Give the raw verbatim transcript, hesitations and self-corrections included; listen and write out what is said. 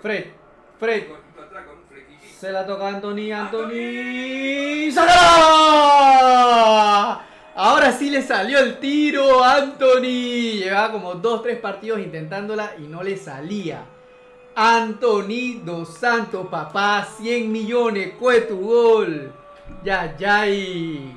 Fred, Fred. Se la toca Antony, Antony. ¡Sacala! Ahora sí le salió el tiro, Antony. Llevaba como dos, tres partidos intentándola y no le salía. Antony Dos Santos, papá. cien millones, fue tu gol. Ya, ya. Y...